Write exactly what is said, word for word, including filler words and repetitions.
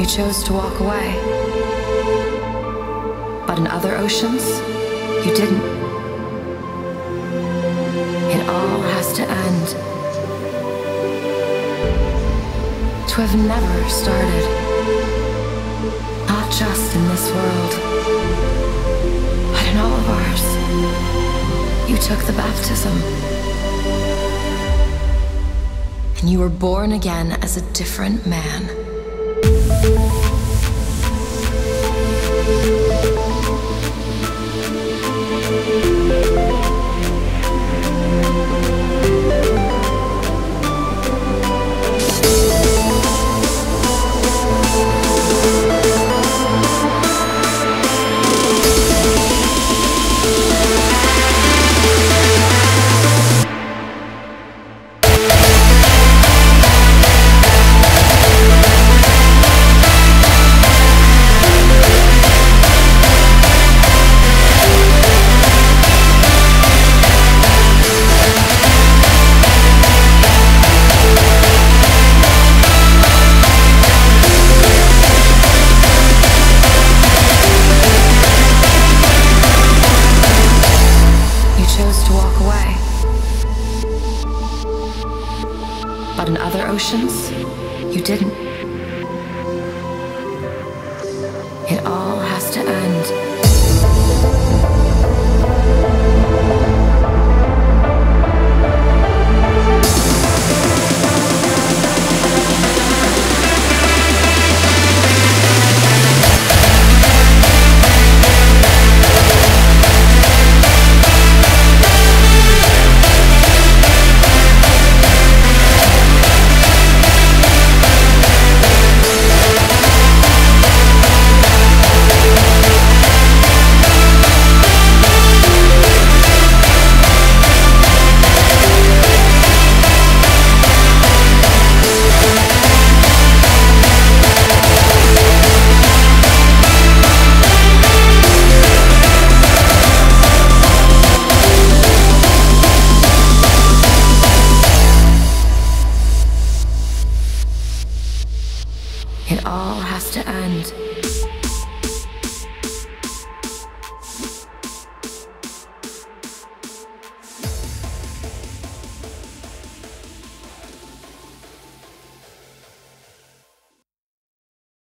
You chose to walk away. But in other oceans, you didn't. It all has to end. To have never started. Not just in this world, but in all of ours. You took the baptism. And you were born again as a different man. But in other oceans, you didn't. It all